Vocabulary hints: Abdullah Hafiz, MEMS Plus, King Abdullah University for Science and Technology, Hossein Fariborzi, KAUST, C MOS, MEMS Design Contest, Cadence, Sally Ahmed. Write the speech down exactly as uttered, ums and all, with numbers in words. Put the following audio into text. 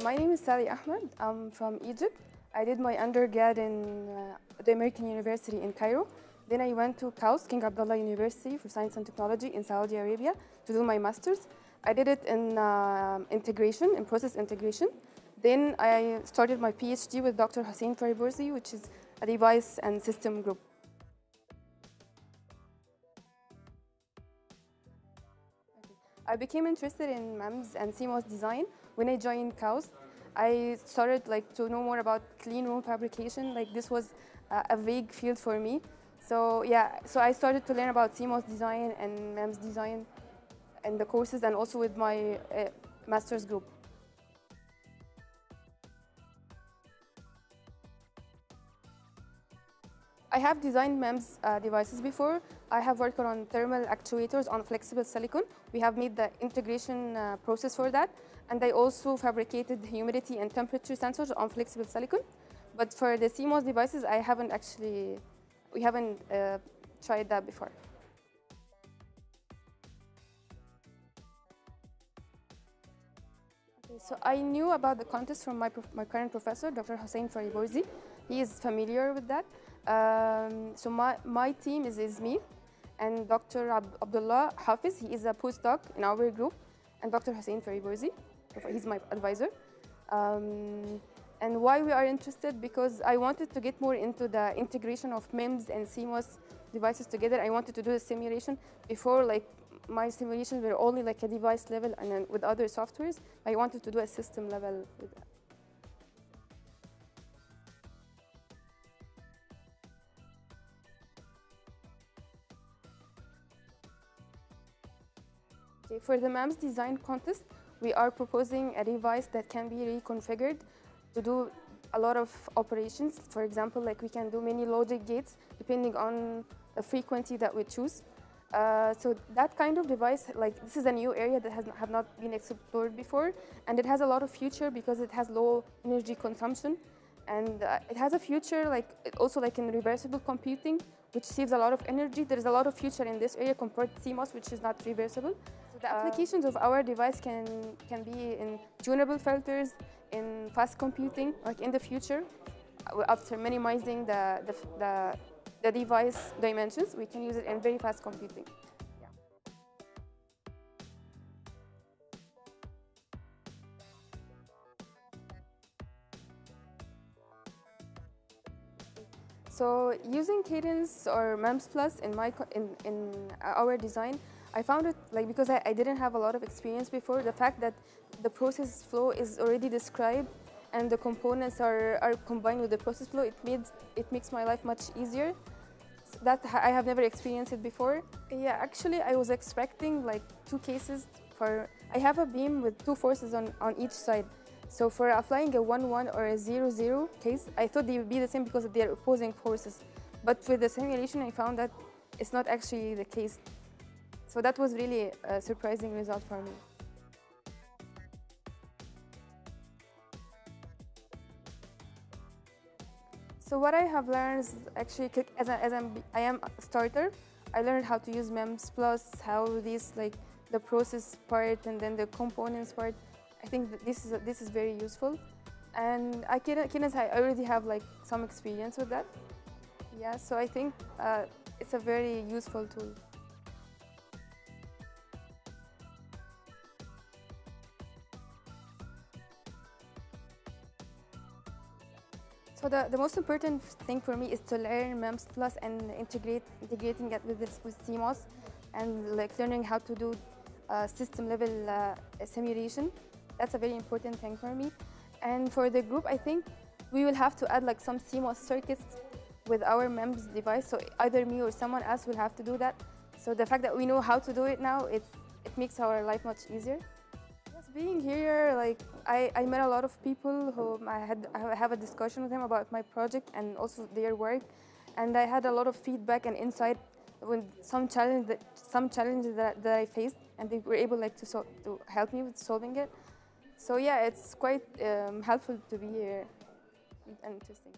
Uh, my name is Sally Ahmed. I'm from Egypt. I did my undergrad in uh, the American University in Cairo. Then I went to KAUST, King Abdullah University for Science and Technology in Saudi Arabia to do my master's. I did it in uh, integration, in process integration. Then I started my PhD with Doctor Hossein Fariborzi, which is a device and system group. I became interested in MEMS and C MOS design when I joined KAUST. I started like to know more about clean room fabrication. Like this was uh, a vague field for me. So yeah, so I started to learn about C MOS design and MEMS design and the courses, and also with my uh, master's group. I have designed MEMS uh, devices before. I have worked on thermal actuators on flexible silicon. We have made the integration uh, process for that. And I also fabricated humidity and temperature sensors on flexible silicon. But for the C MOS devices, I haven't actually, we haven't uh, tried that before. Okay, so I knew about the contest from my, my current professor, Doctor Hossein Fariborzi. He is familiar with that. Um, so my, my team is, is me and Doctor Ab Abdullah Hafiz. He is a postdoc in our group, and Doctor Hossein Fariborzi, he's my advisor. Um, and why we are interested? Because I wanted to get more into the integration of MEMS and C MOS devices together. I wanted to do a simulation. Before, like my simulations were only like a device level and then with other softwares. I wanted to do a system level with that. For the MEMS design contest, we are proposing a device that can be reconfigured to do a lot of operations. For example, like we can do many logic gates depending on the frequency that we choose. Uh, so that kind of device, like this is a new area that has not, have not been explored before, and it has a lot of future because it has low energy consumption, and uh, it has a future like also like in reversible computing, which saves a lot of energy. There is a lot of future in this area compared to C MOS, which is not reversible. So the applications uh, of our device can, can be in tunable filters, in fast computing, like in the future, after minimizing the, the, the, the device dimensions, we can use it in very fast computing. Yeah. So using Cadence or MEMS Plus in, my, in, in our design, I found it, like, because I, I didn't have a lot of experience before, the fact that the process flow is already described and the components are, are combined with the process flow, it, made, it makes my life much easier. So that I have never experienced it before. Yeah, actually I was expecting like two cases for, I have a beam with two forces on, on each side. So for applying a one one or a zero zero case, I thought they would be the same because they are opposing forces. But with the simulation, I found that it's not actually the case. So that was really a surprising result for me. So what I have learned is actually, as, a, as I'm, I am a starter, I learned how to use MEMS Plus, how these, like the process part and then the components part. I think that this is, a, this is very useful. And I, can, I already have like some experience with that. Yeah, so I think uh, it's a very useful tool. So the, the most important thing for me is to learn MEMS Plus and integrate, integrating it with, this, with C MOS, and like learning how to do uh, system level uh, simulation. That's a very important thing for me. And for the group, I think we will have to add like some C MOS circuits with our MEMS device. So either me or someone else will have to do that. So the fact that we know how to do it now, it's, it makes our life much easier. Being here, like I, I met a lot of people whom I had I have a discussion with them about my project and also their work, and I had a lot of feedback and insight with some challenge that, some challenges that, that I faced, and they were able like to so, to help me with solving it. So yeah, it's quite um, helpful to be here and interesting.